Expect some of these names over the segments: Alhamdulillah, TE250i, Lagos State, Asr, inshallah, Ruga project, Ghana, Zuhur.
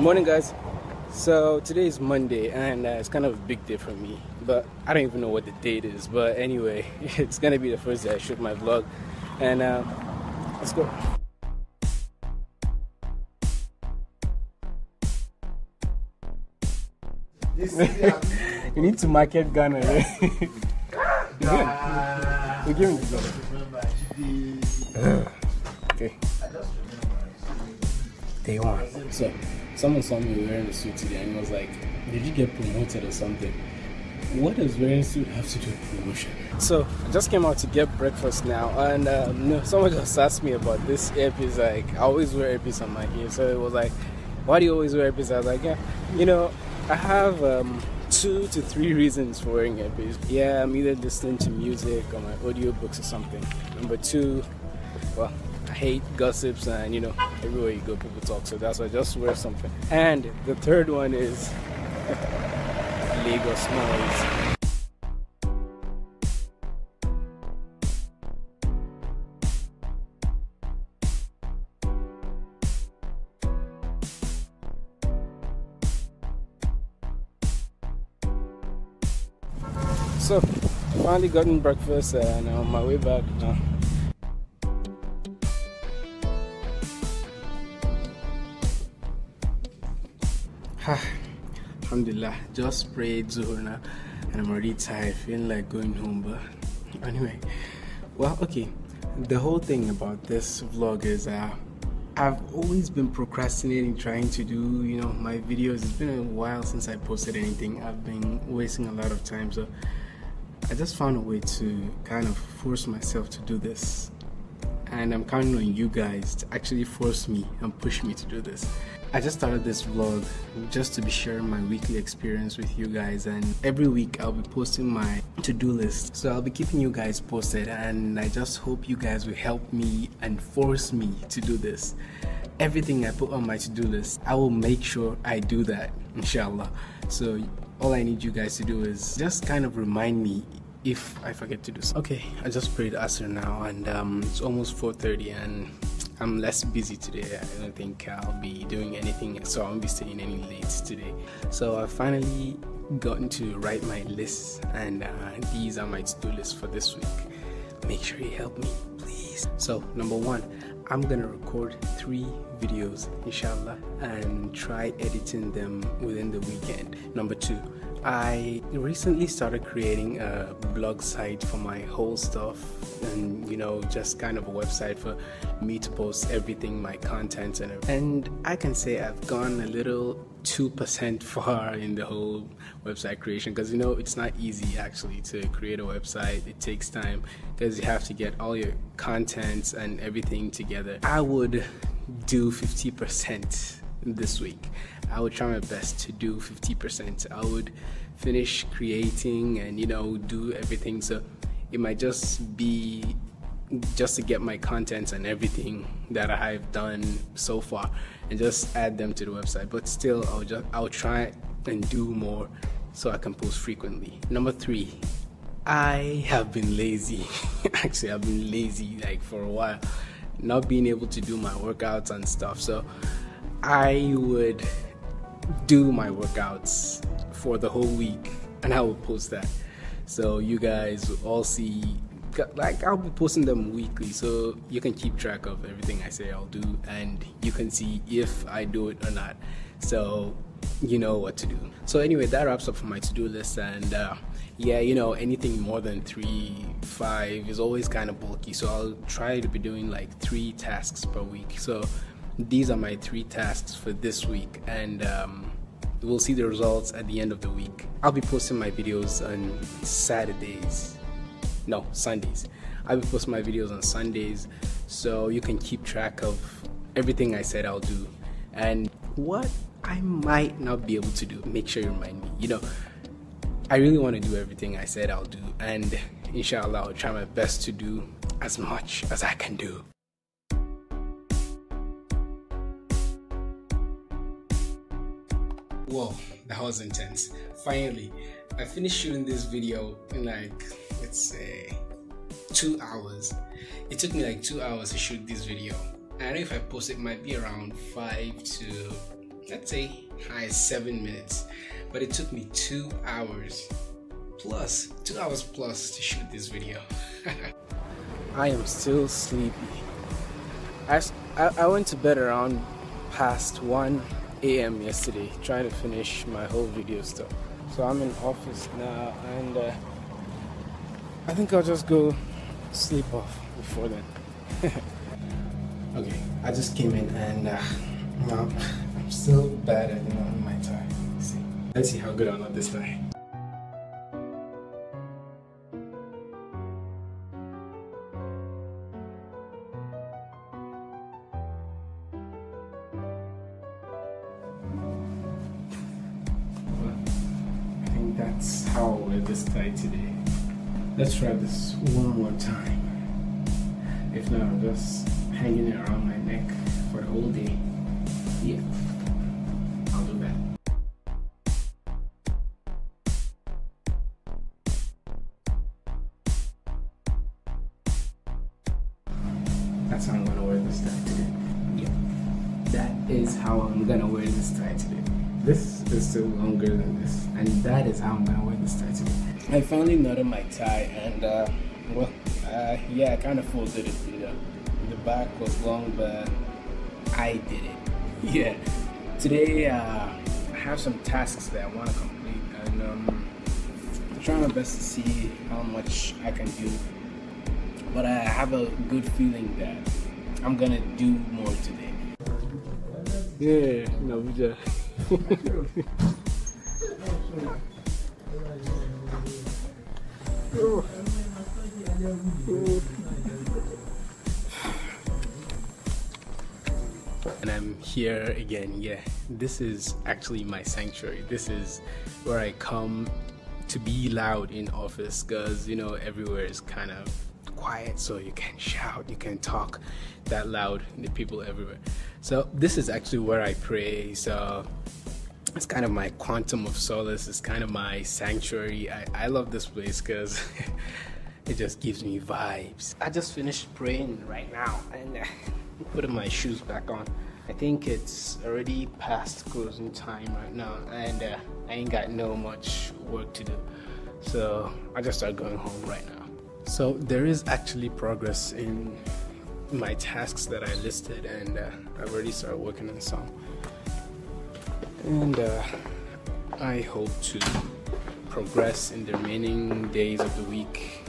Good morning, guys. So today is Monday and it's kind of a big day for me, but I don't even know what the date is, but anyway, it's gonna be the first day I shoot my vlog, and let's go. You need to market Ghana, right? We're giving this one. Okay. Day one. So someone saw me wearing a suit today and was like, did you get promoted or something? What does wearing a suit have to do with promotion? So I just came out to get breakfast now, and someone just asked me about this earpiece. Like, I always wear earpiece on my ear, so it was like, why do you always wear earpiece? I was like, yeah, you know, I have 2 to 3 reasons for wearing earpiece. Yeah, I'm either listening to music or my audiobooks or something. Number 2, well, I hate gossips, and you know, everywhere you go people talk, so that's why I just wear something. And the third one is Lagos noise. So finally gotten breakfast and I'm on my way back now. Alhamdulillah, just prayed Zuhur now and I'm already tired, feeling like going home, but anyway, well, okay, the whole thing about this vlog is I've always been procrastinating trying to do, you know, my videos. It's been a while since I posted anything. I've been wasting a lot of time, so I just found a way to kind of force myself to do this, and I'm counting on you guys to actually force me and push me to do this. I just started this vlog just to be sharing my weekly experience with you guys, and every week I'll be posting my to-do list, so I'll be keeping you guys posted, and I just hope you guys will help me and force me to do this. Everything I put on my to-do list, I will make sure I do that, inshallah. So all I need you guys to do is just kind of remind me if I forget to do something. Okay, I just prayed Asr now, and it's almost 4:30 and I'm less busy today. I don't think I'll be doing anything, so I won't be staying any late today. So I finally gotten to write my lists, and these are my to-do lists for this week. Make sure you help me, please. So number 1, I'm gonna record 3 videos, inshallah, and try editing them within the weekend. Number 2, I recently started creating a blog site for my whole stuff, and you know, just kind of a website for me to post everything, my content and everything. And I can say I've gone a little 2% far in the whole website creation, because you know, it's not easy actually to create a website. It takes time because you have to get all your contents and everything together. I would do 50% this week. I would try my best to do 50%. I would finish creating and, you know, do everything. So it might just be just to get my contents and everything that I have done so far and just add them to the website. But still, I'll try and do more so I can post frequently. Number 3, I have been lazy. Actually, I've been lazy like for a while, not being able to do my workouts and stuff. So I would do my workouts for the whole week and I will post that, so you guys will all see. Like, I'll be posting them weekly, so you can keep track of everything I say I'll do, and you can see if I do it or not, so you know what to do. So anyway, that wraps up for my to-do list, and yeah, you know, anything more than 3-5 is always kind of bulky, so I'll try to be doing like 3 tasks per week. So these are my 3 tasks for this week, and we'll see the results at the end of the week. I'll be posting my videos on Saturdays. No, Sundays. I'll be posting my videos on Sundays, so you can keep track of everything I said I'll do and what I might not be able to do. Make sure you remind me. You know, I really want to do everything I said I'll do, and inshallah, I'll try my best to do as much as I can do. Whoa, that was intense. Finally, I finished shooting this video in like, let's say, 2 hours. It took me like 2 hours to shoot this video. I don't know if I post it, might be around 5 to let's say high 7 minutes, but it took me 2 hours plus, 2 hours plus to shoot this video. I am still sleepy. I went to bed around past 1 AM yesterday trying to finish my whole video stuff. So I'm in office now, and I think I'll just go sleep off before then. Okay, I just came in and I'm still bad at my time. Let's see how good I'm at this time. That's how I'll wear this tie today. Let's try this one more time. If not, I'm just hanging it around my neck for the whole day. Yeah, I'll do that. That's how I'm gonna wear this tie today. Yeah, that is how I'm gonna wear this tie today. This is still longer than this, and that is how I'm gonna wear this tie today. I finally knotted my tie, and yeah, I kind of folded it. The back was long, but I did it. Yeah, today I have some tasks that I want to complete, and I'm trying my best to see how much I can do. But I have a good feeling that I'm gonna do more today. Yeah, no, we just. And I'm here again. Yeah, this is actually my sanctuary. This is where I come to be loud in office, because you know everywhere is kind of quiet, so you can shout, you can talk that loud, the people everywhere. So this is actually where I pray. So it's kind of my quantum of solace. It's kind of my sanctuary. I love this place because it just gives me vibes. I just finished praying right now, and putting my shoes back on. I think it's already past closing time right now, and I ain't got no much work to do, so I just start going home right now. So there is actually progress in my tasks that I listed, and I've already started working on some, and I hope to progress in the remaining days of the week,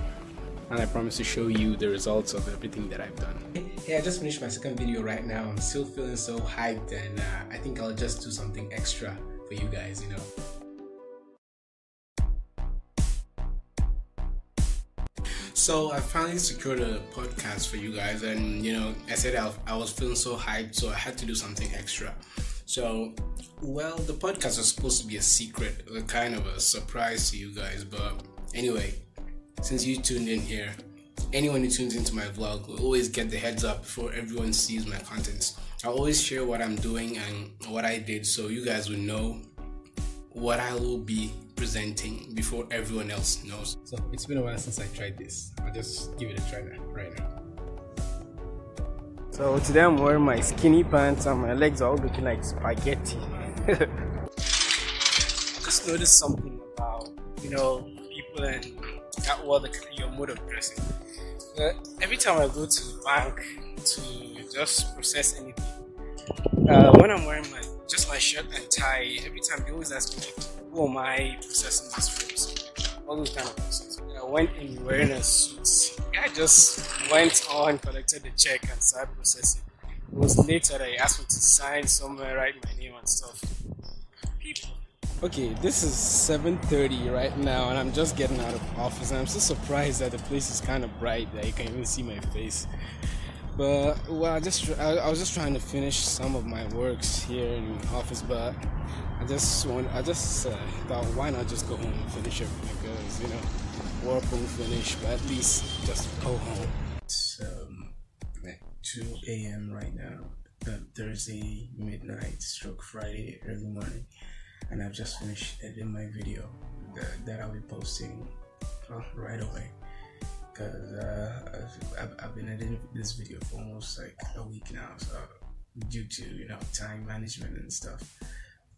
and I promise to show you the results of everything that I've done. Hey, I just finished my second video right now. I'm still feeling so hyped, and I think I'll just do something extra for you guys, you know. So I finally secured a podcast for you guys, and you know, I said I was feeling so hyped, so I had to do something extra. So, well, the podcast was supposed to be a secret, a kind of a surprise to you guys, but anyway, since you tuned in here, anyone who tunes into my vlog will always get the heads up before everyone sees my contents. I always share what I'm doing and what I did, so you guys will know what I will be presenting before everyone else knows. So it's been a while since I tried this. I'll just give it a try right now. So today I'm wearing my skinny pants and my legs are all looking like spaghetti. Just noticed something about, you know, people and that world, your mode of dressing. Every time I go to the bank to just process anything, when I'm wearing just my shirt and tie, every time they always ask me, who am I processing this for? So, all those kind of processes. I went in wearing a suit. I just went on, collected the check, and started processing. It was later that I asked me to sign somewhere, write my name and stuff. People. Okay, this is 7:30 right now, and I'm just getting out of office, and I'm so surprised that the place is kind of bright that you can even see my face. But well, I was just trying to finish some of my works here in the office, but I just thought, why not just go home and finish everything? Because you know, work won't finish, but at least just go home. It's like 2 AM right now, Thursday midnight, stroke Friday early morning, and I've just finished editing my video that I'll be posting right away. Because I've been editing this video for almost like a week now, so due to, you know, time management and stuff,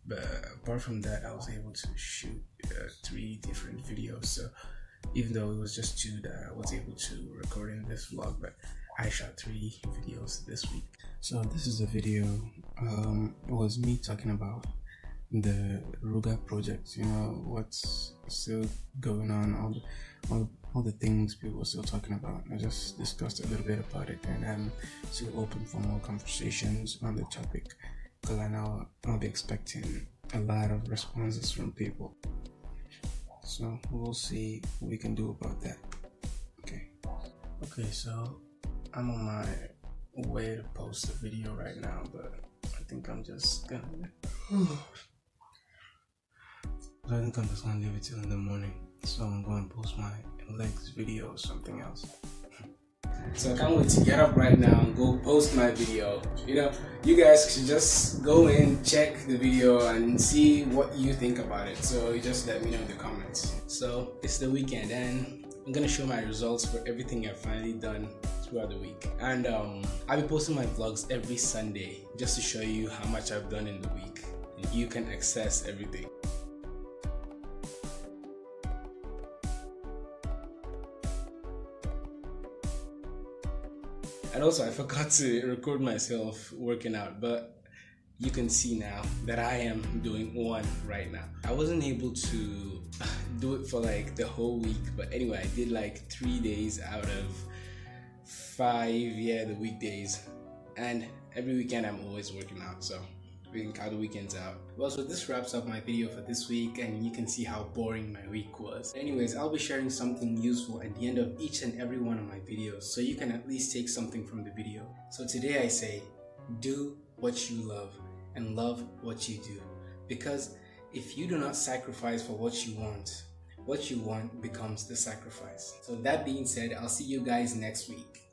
But apart from that, I was able to shoot 3 different videos. So even though it was just 2 that I was able to record in this vlog, but I shot 3 videos this week. So this is the video. It was me talking about the Ruga project, you know, what's still going on, all the things people are still talking about. I just discussed a little bit about it, and I'm still open for more conversations on the topic, because I know I'll be expecting a lot of responses from people. So we'll see what we can do about that. Okay, so I'm on my way to post a video right now, but I think I'm just gonna leave it till in the morning. So I'm going to post my legs video or something else. So I can't wait to get up right now and go post my video. You know, you guys should just go in, check the video and see what you think about it. So you just let me know in the comments. So it's the weekend, and I'm gonna show my results for everything I've finally done throughout the week. And I'll be posting my vlogs every Sunday just to show you how much I've done in the week, and you can access everything. And also, I forgot to record myself working out, but you can see now that I am doing one right now. I wasn't able to do it for like the whole week, but anyway, I did like 3 days out of 5, yeah, the weekdays. And every weekend I'm always working out, so we can count the weekends out. Well, so this wraps up my video for this week, and you can see how boring my week was. Anyways, I'll be sharing something useful at the end of each and every one of my videos, so you can at least take something from the video. So today I say, do what you love and love what you do, because if you do not sacrifice for what you want becomes the sacrifice. So that being said, I'll see you guys next week.